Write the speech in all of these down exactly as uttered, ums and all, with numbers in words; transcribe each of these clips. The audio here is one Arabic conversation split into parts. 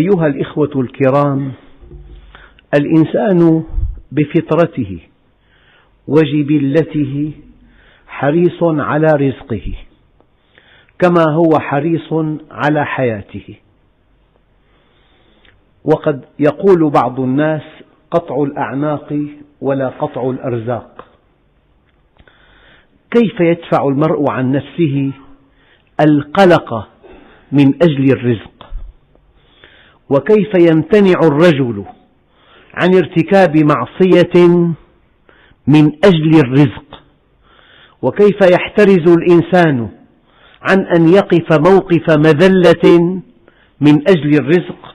أيها الإخوة الكرام، الإنسان بفطرته وجبلته حريص على رزقه كما هو حريص على حياته. وقد يقول بعض الناس قطع الأعناق ولا قطع الأرزاق. كيف يدفع المرء عن نفسه القلق من أجل الرزق؟ وكيف يمتنع الرجل عن ارتكاب معصية من أجل الرزق؟ وكيف يحترز الإنسان عن أن يقف موقف مذلة من أجل الرزق؟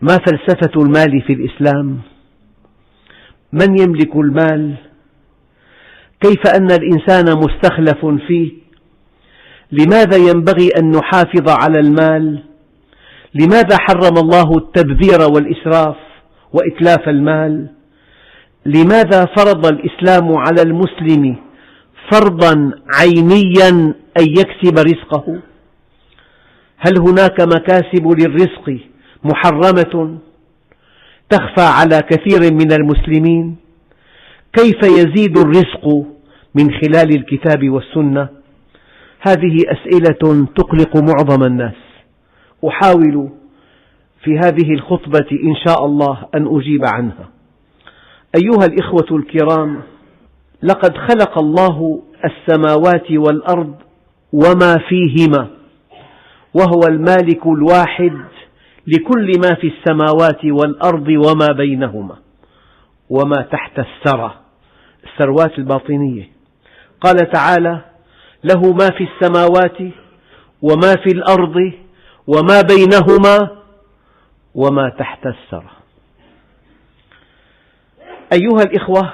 ما فلسفة المال في الإسلام؟ من يملك المال؟ كيف أن الإنسان مستخلف فيه؟ لماذا ينبغي أن نحافظ على المال؟ لماذا حرم الله التبذير والإسراف وإتلاف المال؟ لماذا فرض الإسلام على المسلم فرضا عينيا أن يكسب رزقه؟ هل هناك مكاسب للرزق محرمة تخفى على كثير من المسلمين؟ كيف يزيد الرزق من خلال الكتاب والسنة؟ هذه أسئلة تقلق معظم الناس. أحاول في هذه الخطبة إن شاء الله أن أجيب عنها. أيها الإخوة الكرام، لقد خلق الله السماوات والأرض وما فيهما، وهو المالك الواحد لكل ما في السماوات والأرض وما بينهما وما تحت الثرى، الثروات الباطنية. قال تعالى: له ما في السماوات وما في الأرض وما بينهما وما تحت الثرى. أيها الإخوة،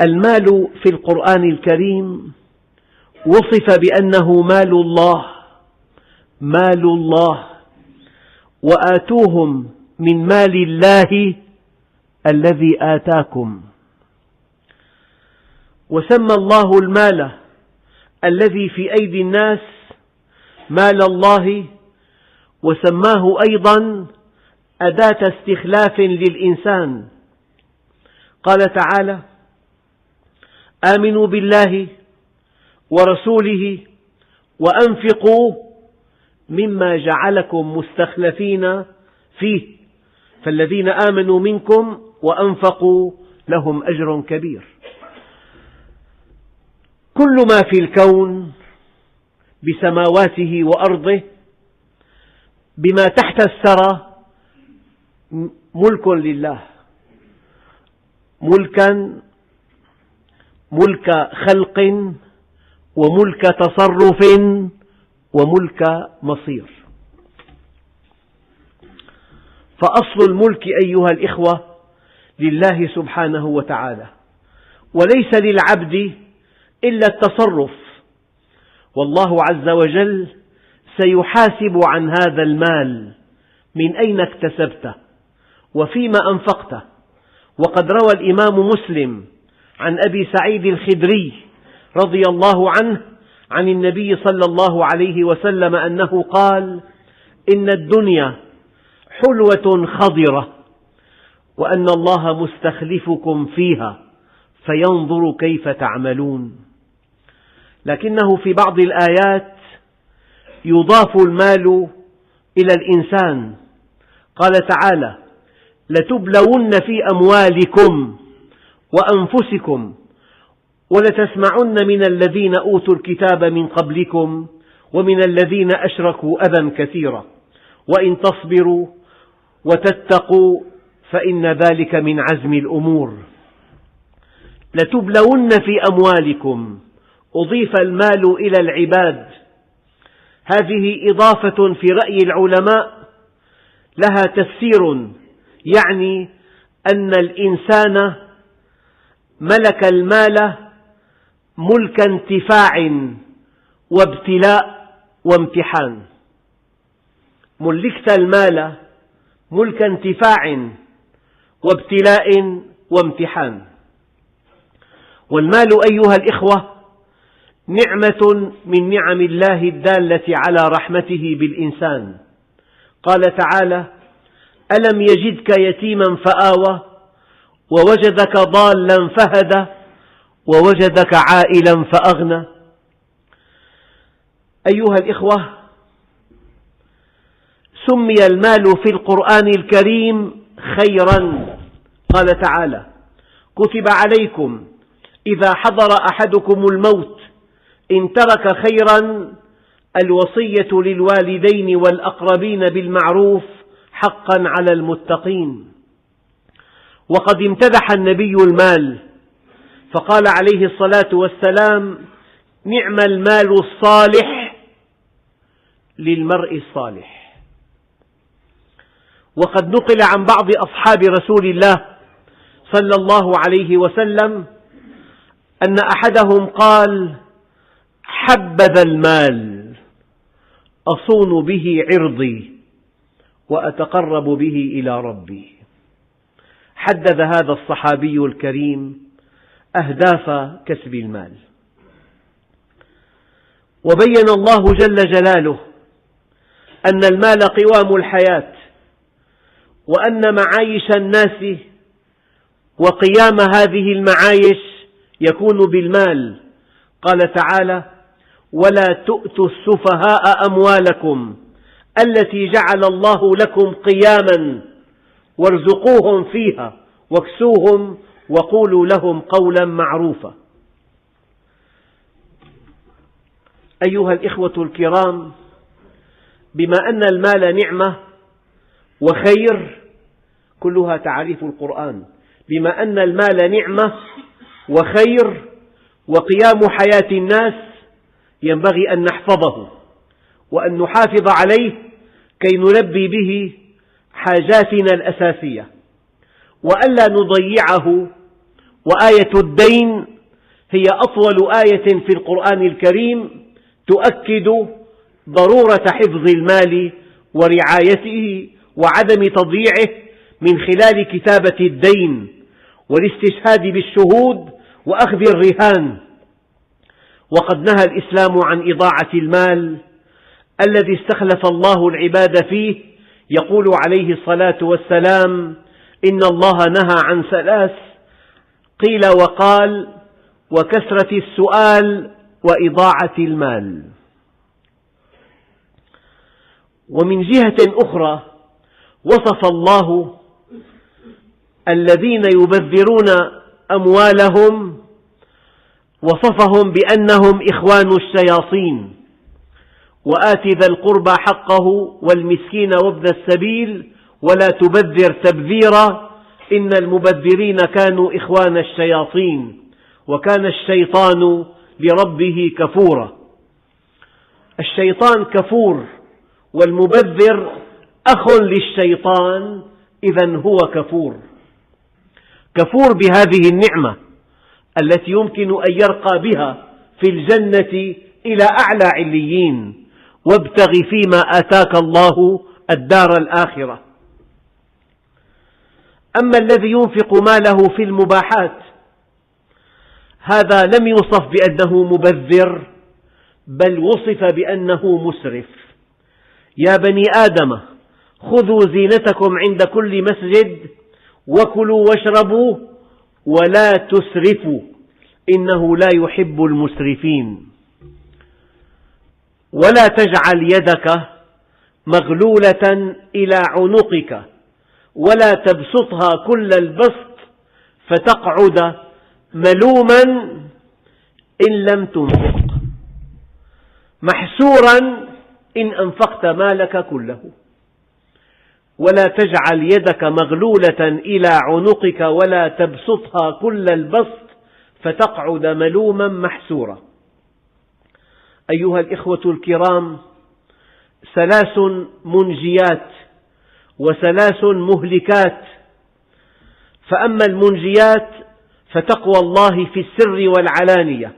المال في القرآن الكريم وصف بأنه مال الله، مال الله، وآتوهم من مال الله الذي آتاكم. وسمى الله المال الذي في أيدي الناس مال الله، وسماه أيضا أداة استخلاف للإنسان. قال تعالى: آمنوا بالله ورسوله وأنفقوا مما جعلكم مستخلفين فيه فالذين آمنوا منكم وأنفقوا لهم أجر كبير. كل ما في الكون بسماواته وأرضه بما تحت الثرى ملك لله، ملكاً ملك خلق وملك تصرف وملك مصير. فأصل الملك أيها الإخوة لله سبحانه وتعالى، وليس للعبد إلا التصرف، والله عز وجل سيحاسب عن هذا المال، من أين اكتسبته وفيما أنفقته. وقد روى الإمام مسلم عن أبي سعيد الخدري رضي الله عنه عن النبي صلى الله عليه وسلم أنه قال: إن الدنيا حلوة خضرة وأن الله مستخلفكم فيها فينظر كيف تعملون. لكنه في بعض الآيات يضاف المال إلى الإنسان. قال تعالى: لتبلون في أموالكم وأنفسكم ولتسمعن من الذين أوتوا الكتاب من قبلكم ومن الذين أشركوا أذى كثيرا وإن تصبروا وتتقوا فإن ذلك من عزم الأمور. لتبلون في أموالكم، أضيف المال إلى العباد. هذه إضافة في رأي العلماء لها تفسير، يعني أن الإنسان ملك المال ملك انتفاع وابتلاء وامتحان. ملكت المال ملك انتفاع وابتلاء وامتحان. والمال أيها الإخوة نعمة من نعم الله الدالة على رحمته بالإنسان، قال تعالى: ألم يجدك يتيما فآوى ووجدك ضالا فهدى ووجدك عائلا فأغنى. أيها الإخوة، سمي المال في القرآن الكريم خيرا. قال تعالى: كتب عليكم إذا حضر أحدكم الموت إن ترك خيرا الوصية للوالدين والأقربين بالمعروف حقا على المتقين. وقد امتدح النبي المال فقال عليه الصلاة والسلام: نعم المال الصالح للمرء الصالح. وقد نقل عن بعض أصحاب رسول الله صلى الله عليه وسلم أن أحدهم قال: حبذا المال أصون به عرضي وأتقرب به إلى ربي. حدد هذا الصحابي الكريم أهداف كسب المال، وبين الله جل جلاله أن المال قوام الحياة، وأن معايش الناس وقيام هذه المعايش يكون بالمال. قال تعالى: ولا تؤتوا السفهاء أموالكم التي جعل الله لكم قياما وارزقوهم فيها واكسوهم وقولوا لهم قولا معروفا. أيها الإخوة الكرام، بما أن المال نعمة وخير، كلها تعريف القرآن، بما أن المال نعمة وخير وقيام حياة الناس، ينبغي أن نحفظه وأن نحافظ عليه كي نلبي به حاجاتنا الأساسية، وألا نضيعه. وآية الدين هي أطول آية في القرآن الكريم تؤكد ضرورة حفظ المال ورعايته وعدم تضييعه من خلال كتابة الدين والاستشهاد بالشهود وأخذ الرهان. وقد نهى الإسلام عن إضاعة المال الذي استخلف الله العباد فيه، يقول عليه الصلاة والسلام: إن الله نهى عن ثلاث، قيل وقال: وكثرة السؤال وإضاعة المال. ومن جهة أخرى وصف الله الذين يبذرون أموالهم، وصفهم بأنهم إخوان الشياطين: وآت ذا القربى حقه والمسكين وابن السبيل ولا تبذر تبذيرا إن المبذرين كانوا إخوان الشياطين وكان الشيطان لربه كفورا. الشيطان كفور، والمبذر أخ للشيطان، إذن هو كفور، كفور بهذه النعمة التي يمكن أن يرقى بها في الجنة إلى أعلى عليين: وابتغ فيما آتاك الله الدار الآخرة. أما الذي ينفق ماله في المباحات، هذا لم يوصف بأنه مبذر، بل وصف بأنه مسرف. يا بني آدم خذوا زينتكم عند كل مسجد وكلوا واشربوا ولا تسرفوا إنه لا يحب المسرفين. ولا تجعل يدك مغلولة إلى عنقك ولا تبسطها كل البسط فتقعد ملوما إن لم تنفق، محسورا إن أنفقت مالك كله. ولا تجعل يدك مغلولة إلى عنقك ولا تبسطها كل البسط فتقعد ملوما محسورا. أيها الإخوة الكرام، ثلاث منجيات وثلاث مهلكات. فأما المنجيات فتقوى الله في السر والعلانية،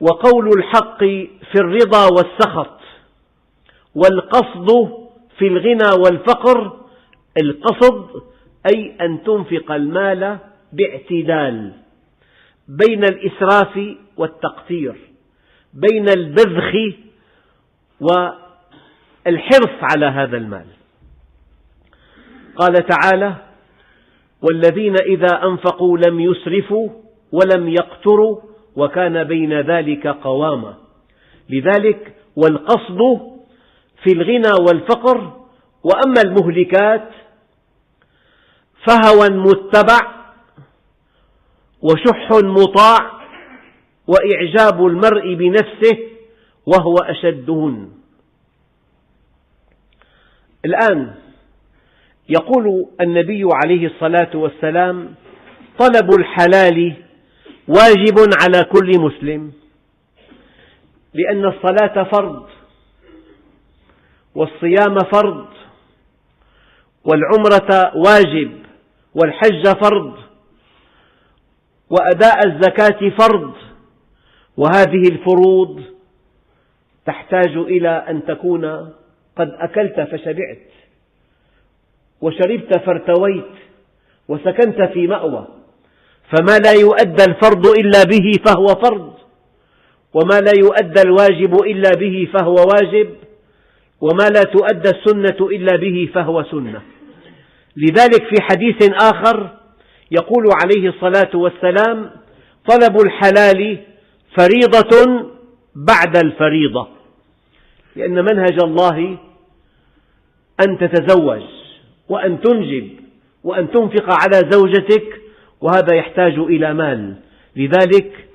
وقول الحق في الرضا والسخط، والقصد في الغنى والفقر. القصد أي أن تنفق المال باعتدال بين الإسراف والتقتير، بين البذخ الحرص على هذا المال. قال تعالى: والذين إذا أنفقوا لم يسرفوا ولم يقتروا وكان بين ذلك قواما. لذلك والقصد في الغنى والفقر، وأما المهلكات فهوى متبع وشح مطاع وإعجاب المرء بنفسه وهو أشدهن. الآن يقول النبي عليه الصلاة والسلام: طلب الحلال واجب على كل مسلم، لأن الصلاة فرض، والصيام فرض، والعمرة واجب، والحج فرض، وأداء الزكاة فرض، وهذه الفروض تحتاج إلى أن تكون قد أكلت فشبعت، وشربت فارتويت، وسكنت في مأوى، فما لا يؤدى الفرض إلا به فهو فرض، وما لا يؤدى الواجب إلا به فهو واجب، وما لا تؤدى السنة إلا به فهو سنة. لذلك في حديث آخر يقول عليه الصلاة والسلام: طلب الحلال فريضة بعد الفريضة، لأن منهج الله أن تتزوج وأن تنجب وأن تنفق على زوجتك، وهذا يحتاج إلى مال. لذلك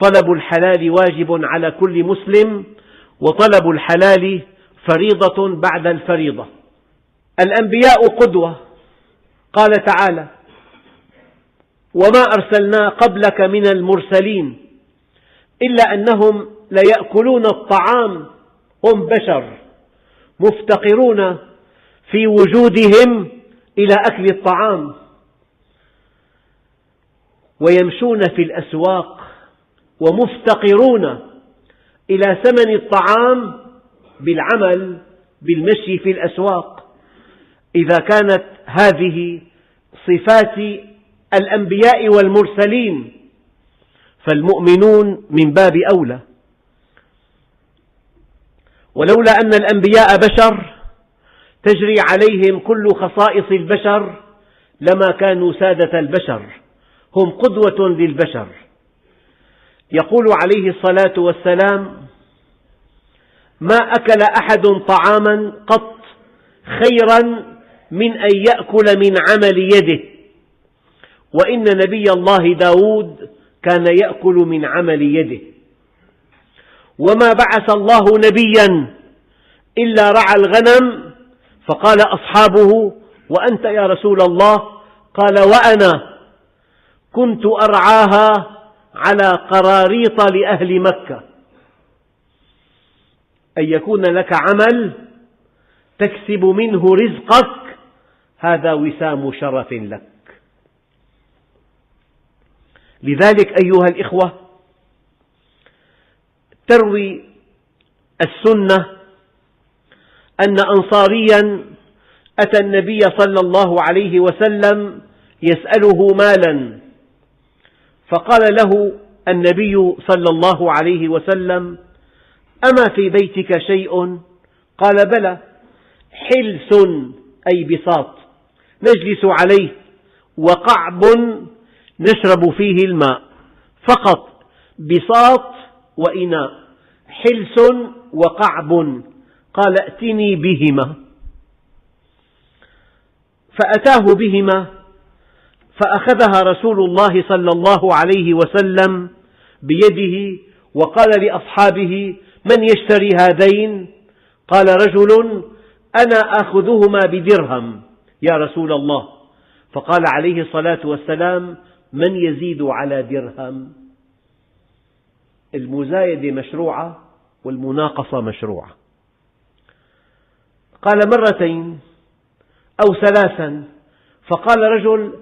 طلب الحلال واجب على كل مسلم، وطلب الحلال فريضة بعد الفريضة. الأنبياء قدوة، قال تعالى: وما أرسلنا قبلك من المرسلين إلا أنهم ليأكلون الطعام هم بشر مفتقرون في وجودهم إلى أكل الطعام، ويمشون في الأسواق ومفتقرون إلى ثمن الطعام بالعمل بالمشي في الأسواق. إذا كانت هذه صفات الأنبياء والمرسلين فالمؤمنون من باب أولى، ولولا أن الأنبياء بشر تجري عليهم كل خصائص البشر لما كانوا سادة البشر، هم قدوة للبشر. يقول عليه الصلاة والسلام: ما أكل أحد طعاما قط خيرا من أن يأكل من عمل يده، وإن نبي الله داود كان يأكل من عمل يده، وما بعث الله نبيا إلا رعى الغنم، فقال أصحابه: وأنت يا رسول الله؟ قال: وأنا كنت أرعاها على قراريط لأهل مكة. أن يكون لك عمل تكسب منه رزقك هذا وسام شرف لك. لذلك أيها الإخوة، تروي السنة أن أنصاريا أتى النبي صلى الله عليه وسلم يسأله مالا، فقال له النبي صلى الله عليه وسلم: أما في بيتك شيء؟ قال: بلى. حلس أي بساط نجلس عليه، وقعب نشرب فيه الماء، فقط بساط وإناء، حلس وقعب. قال: ائتني بهما. فأتاه بهما، فأخذها رسول الله صلى الله عليه وسلم بيده وقال لأصحابه: من يشتري هذين؟ قال رجل: أنا آخذهما بدرهم يا رسول الله. فقال عليه الصلاة والسلام: من يزيد على درهم؟ المزايدة مشروعة والمناقصة مشروعة. قال: مرتين أو ثلاثا. فقال رجل: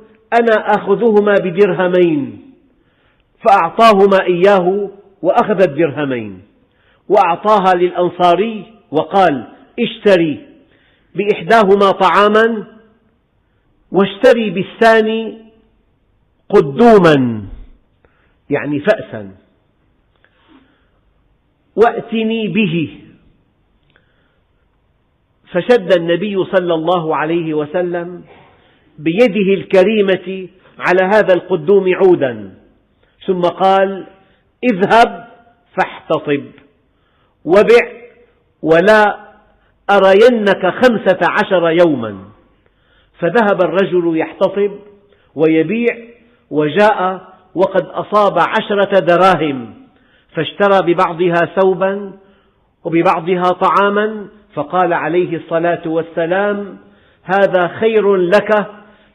أنا آخذهما بدرهمين، فأعطاهما إياه وأخذ الدرهمين، وأعطاها للأنصاري وقال: اشتري بإحداهما طعاما واشتري بالثاني قدوما يعني فأسا، وأتني به. فشد النبي صلى الله عليه وسلم بيده الكريمة على هذا القدوم عودا، ثم قال: اذهب فاحتطب وبع ولا أرينك خمسة عشر يوما. فذهب الرجل يحتطب ويبيع، وجاء وقد أصاب عشرة دراهم، فاشترى ببعضها ثوبا وببعضها طعاما، فقال عليه الصلاة والسلام: هذا خير لك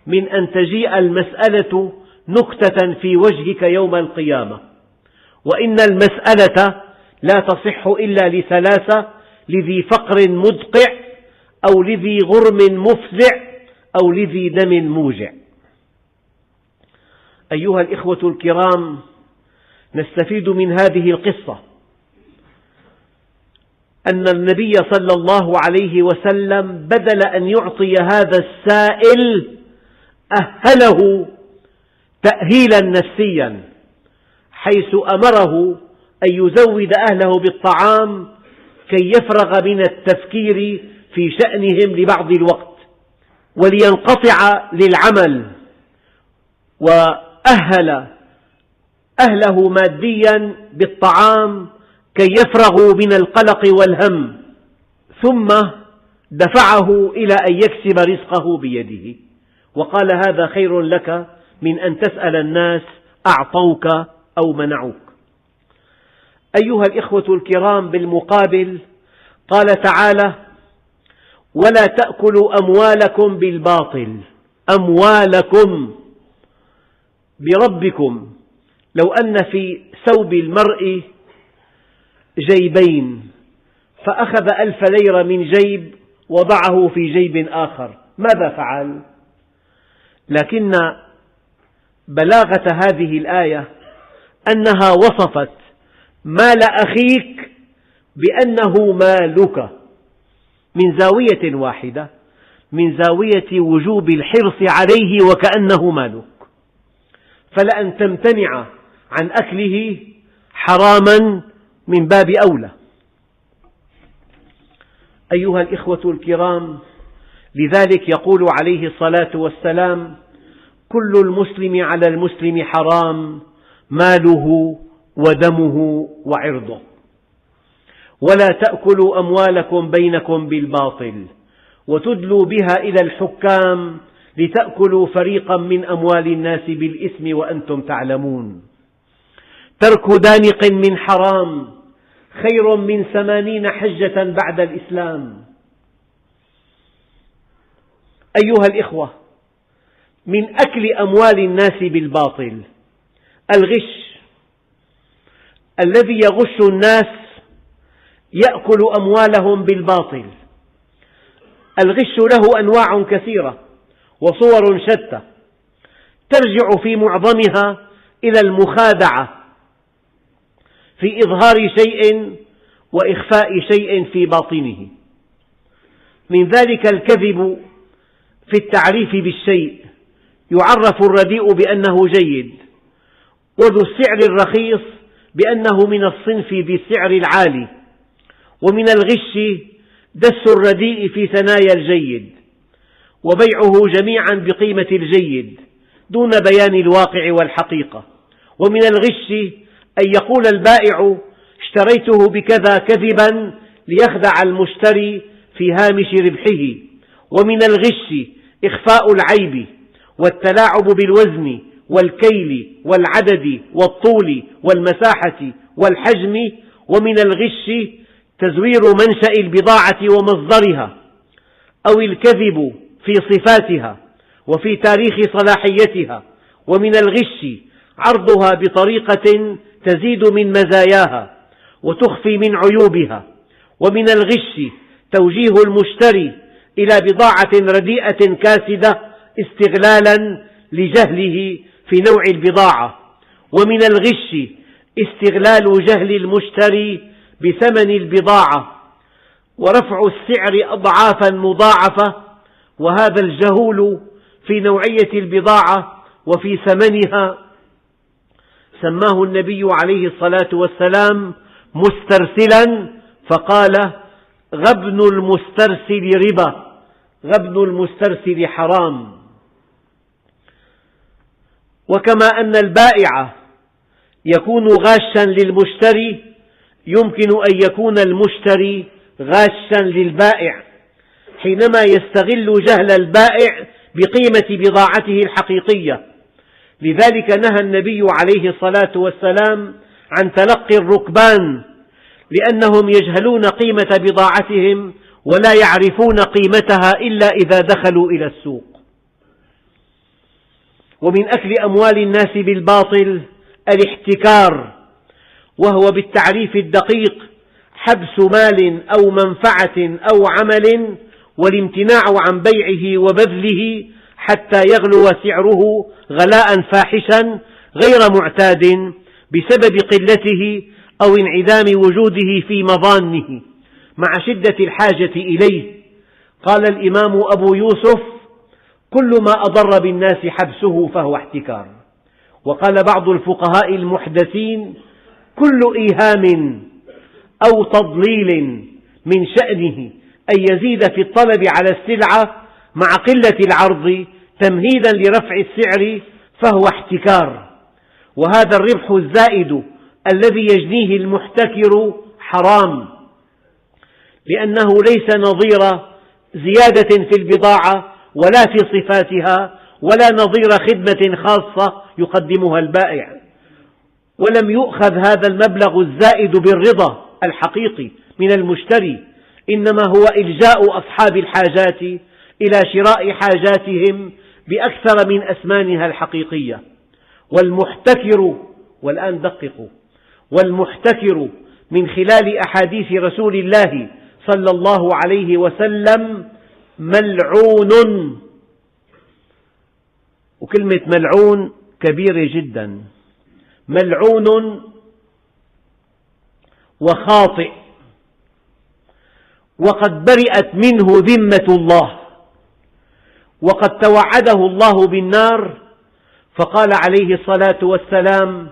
من أن تجيء المسألة نكتة في وجهك يوم القيامة، وإن المسألة لا تصح إلا لثلاثة: لذي فقر مدقع، أو لذي غرم مفزع، أو لذي دم موجع. أيها الإخوة الكرام، نستفيد من هذه القصة أن النبي صلى الله عليه وسلم بدل أن يعطي هذا السائل أهله تأهيلا نفسيا، حيث أمره أن يزود أهله بالطعام كي يفرغ من التفكير في شأنهم لبعض الوقت ولينقطع للعمل، وأهل أهله ماديا بالطعام كي يفرغوا من القلق والهم، ثم دفعه إلى أن يكسب رزقه بيده، وقال: هذا خير لك من أن تسأل الناس أعطوك أو منعوك. أيها الإخوة الكرام، بالمقابل قال تعالى: ولا تأكلوا أموالكم بالباطل، أموالكم بربكم، لو أن في ثوب المرء جيبين فأخذ ألف ليرة من جيب وضعه في جيب آخر، ماذا فعل؟ لكن بلاغة هذه الآية أنها وصفت مال أخيك بأنه مالك من زاوية واحدة، من زاوية وجوب الحرص عليه وكأنه مالك، فلأن تمتنع عن أكله حراما من باب أولى. أيها الإخوة الكرام، لذلك يقول عليه الصلاة والسلام: كل المسلم على المسلم حرام، ماله ودمه وعرضه. ولا تأكلوا أموالكم بينكم بالباطل وتدلوا بها إلى الحكام لتأكلوا فريقا من أموال الناس بالإثم وأنتم تعلمون. ترك دانق من حرام خير من ثمانين حجة بعد الإسلام. أيها الإخوة، من أكل أموال الناس بالباطل الغش، الذي يغش الناس يأكل أموالهم بالباطل. الغش له أنواع كثيرة وصور شتى، ترجع في معظمها إلى المخادعة في إظهار شيء وإخفاء شيء في باطنه، من ذلك الكذب في التعريف بالشيء، يعرف الرديء بأنه جيد، وذو السعر الرخيص بأنه من الصنف ذي السعر العالي، ومن الغش دس الرديء في ثنايا الجيد وبيعه جميعا بقيمة الجيد دون بيان الواقع والحقيقة، ومن الغش أن يقول البائع: اشتريته بكذا كذبا ليخدع المشتري في هامش ربحه، ومن الغش إخفاء العيب والتلاعب بالوزن والكيل والعدد والطول والمساحة والحجم، ومن الغش تزوير منشأ البضاعة ومصدرها، أو الكذب في صفاتها وفي تاريخ صلاحيتها، ومن الغش عرضها بطريقة تزيد من مزاياها وتخفي من عيوبها، ومن الغش توجيه المشتري إلى بضاعة رديئة كاسدة استغلالا لجهله في نوع البضاعة، ومن الغش استغلال جهل المشتري بثمن البضاعة ورفع السعر أضعافا مضاعفة، وهذا الجهول في نوعية البضاعة وفي ثمنها سماه النبي عليه الصلاة والسلام مسترسلا، فقال: غبن المسترسل ربا، غبن المسترسل حرام. وكما أن البائع يكون غاشا للمشتري، يمكن أن يكون المشتري غاشا للبائع حينما يستغل جهل البائع بقيمة بضاعته الحقيقية. لذلك نهى النبي عليه الصلاة والسلام عن تلقي الركبان، لأنهم يجهلون قيمة بضاعتهم ولا يعرفون قيمتها إلا إذا دخلوا إلى السوق. ومن أكل أموال الناس بالباطل الاحتكار، وهو بالتعريف الدقيق حبس مال أو منفعة أو عمل والامتناع عن بيعه وبذله حتى يغلو سعره غلاء فاحشا غير معتاد بسبب قلته أو انعدام وجوده في مظانه مع شدة الحاجة إليه. قال الإمام أبو يوسف: كل ما أضر بالناس حبسه فهو احتكار. وقال بعض الفقهاء المحدثين: كل إيهام أو تضليل من شأنه أن يزيد في الطلب على السلعة مع قلة العرض تمهيدا لرفع السعر فهو احتكار. وهذا الربح الزائد الذي يجنيه المحتكر حرام، لأنه ليس نظير زيادة في البضاعة ولا في صفاتها، ولا نظير خدمة خاصة يقدمها البائع، ولم يؤخذ هذا المبلغ الزائد بالرضا الحقيقي من المشتري، إنما هو إلجاء أصحاب الحاجات إلى شراء حاجاتهم بأكثر من أثمانها الحقيقية. والمحتكر، والآن دققوا، والمحتكر من خلال أحاديث رسول الله صلى الله عليه وسلم ملعون. وكلمة ملعون كبيرة جدا، ملعون وخاطئ، وقد برئت منه ذمة الله، وقد توعده الله بالنار، فقال عليه الصلاة والسلام: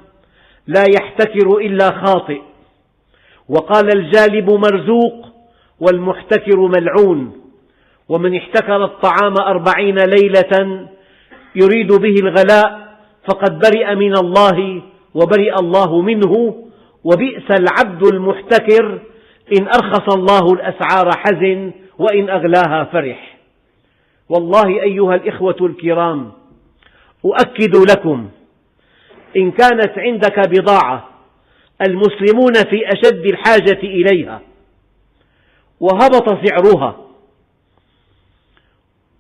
لا يحتكر إلا خاطئ. وقال: الجالب مرزوق والمحتكر ملعون. ومن احتكر الطعام أربعين ليلة يريد به الغلاء فقد برئ من الله وبرئ الله منه. وبئس العبد المحتكر، إن أرخص الله الأسعار حزن وإن أغلاها فرح. والله أيها الإخوة الكرام، أؤكد لكم، إن كانت عندك بضاعة المسلمون في أشد الحاجة إليها وهبط سعرها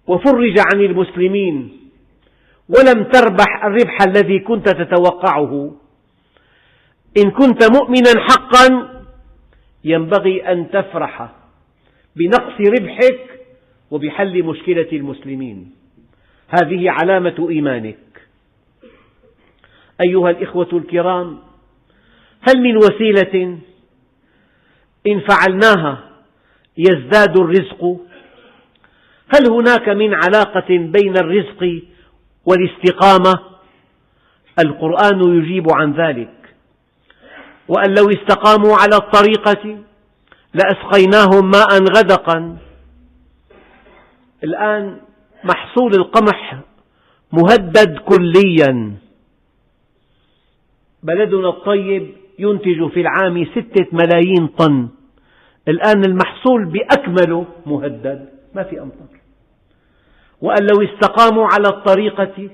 وفرج عن المسلمين ولم تربح الربح الذي كنت تتوقعه، إن كنت مؤمنا حقا ينبغي أن تفرح بنقص ربحك وبحل مشكلة المسلمين، هذه علامة إيمانك. أيها الإخوة الكرام، هل من وسيلة إن فعلناها يزداد الرزق؟ هل هناك من علاقة بين الرزق والاستقامة؟ القرآن يجيب عن ذلك: وأن لو استقاموا على الطريقة لأسقيناهم ماء غدقا. الآن محصول القمح مهدد كليا، بلدنا الطيب ينتج في العام ستة ملايين طن، الآن المحصول بأكمله مهدد، ما في أمطار. وأن لو استقاموا على الطريقة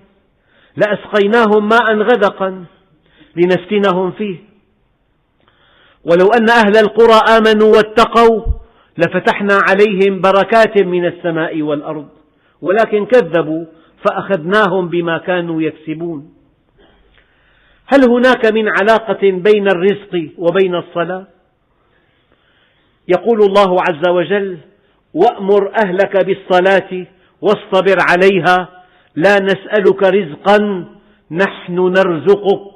لأسقيناهم ماء غدقا لنفتنهم فيه، ولو أن أهل القرى آمنوا واتقوا لفتحنا عليهم بركات من السماء والأرض، ولكن كذبوا فأخذناهم بما كانوا يكسبون. هل هناك من علاقة بين الرزق وبين الصلاة؟ يقول الله عز وجل: وأمر أهلك بالصلاة واصطبر عليها لا نسألك رزقا نحن نرزقك.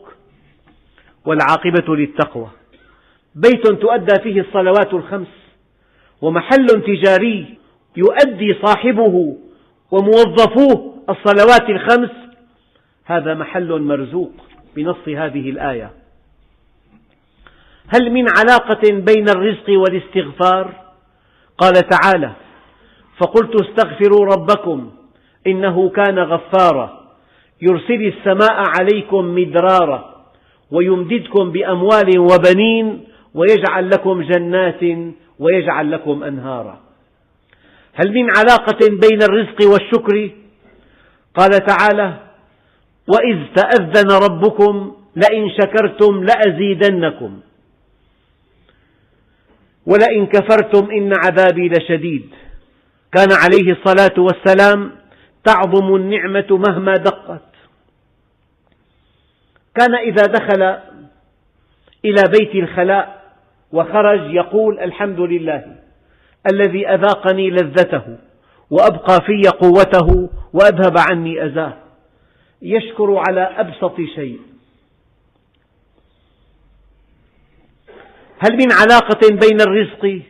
والعاقبة للتقوى. بيت تؤدى فيه الصلوات الخمس، ومحل تجاري يؤدي صاحبه وموظفوه الصلوات الخمس، هذا محل مرزوق بنص هذه الآية. هل من علاقة بين الرزق والاستغفار؟ قال تعالى: فقلت استغفروا ربكم إنه كان غفارا يرسل السماء عليكم مدرارا ويمددكم بأموال وبنين ويجعل لكم جنات ويجعل لكم أنهارا. هل من علاقة بين الرزق والشكر؟ قال تعالى: وإذ تأذن ربكم لئن شكرتم لأزيدنكم ولئن كفرتم إن عذابي لشديد. كان عليه الصلاة والسلام تعظم النعمة مهما دقت. كان إذا دخل إلى بيت الخلاء وخرج يقول: الحمد لله الذي أذاقني لذته وأبقى في قوته وأذهب عني أذاه. يشكر على أبسط شيء. هل من علاقة بين الرزق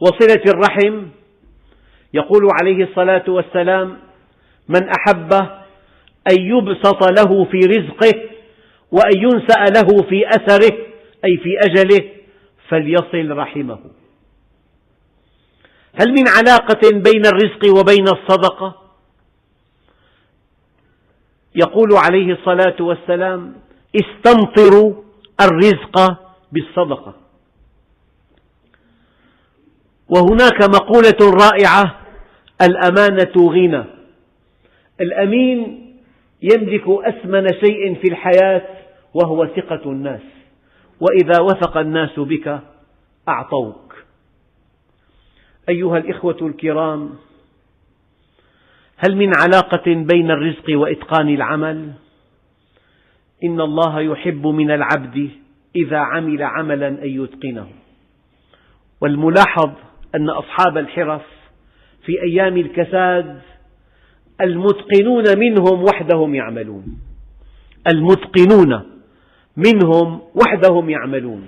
وصلة الرحم؟ يقول عليه الصلاة والسلام: من أحب أن يبسط له في رزقه وأن ينسأ له في أثره أي في أجله فليصل رحمه. هل من علاقة بين الرزق وبين الصدقة؟ يقول عليه الصلاة والسلام: استمطروا الرزق بالصدقة. وهناك مقولة رائعة: الأمانة غنى. الأمين يملك أثمن شيء في الحياة وهو ثقة الناس، وإذا وثق الناس بك أعطوك. أيها الإخوة الكرام، هل من علاقة بين الرزق وإتقان العمل؟ إن الله يحب من العبد إذا عمل عملا أن يتقنه. والملاحظ أن أصحاب الحرف في أيام الكساد المتقنون منهم وحدهم يعملون، المتقنون منهم وحدهم يعملون،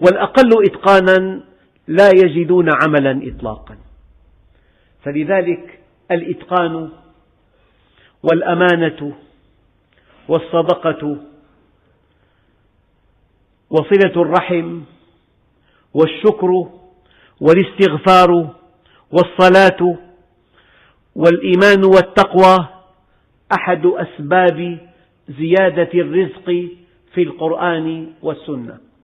والأقل إتقانا لا يجدون عملا إطلاقا. فلذلك الإتقان والأمانة والصدقة وصلة الرحم والشكر والاستغفار والصلاة والإيمان والتقوى أحد أسباب زيادة الرزق في القرآن والسنة.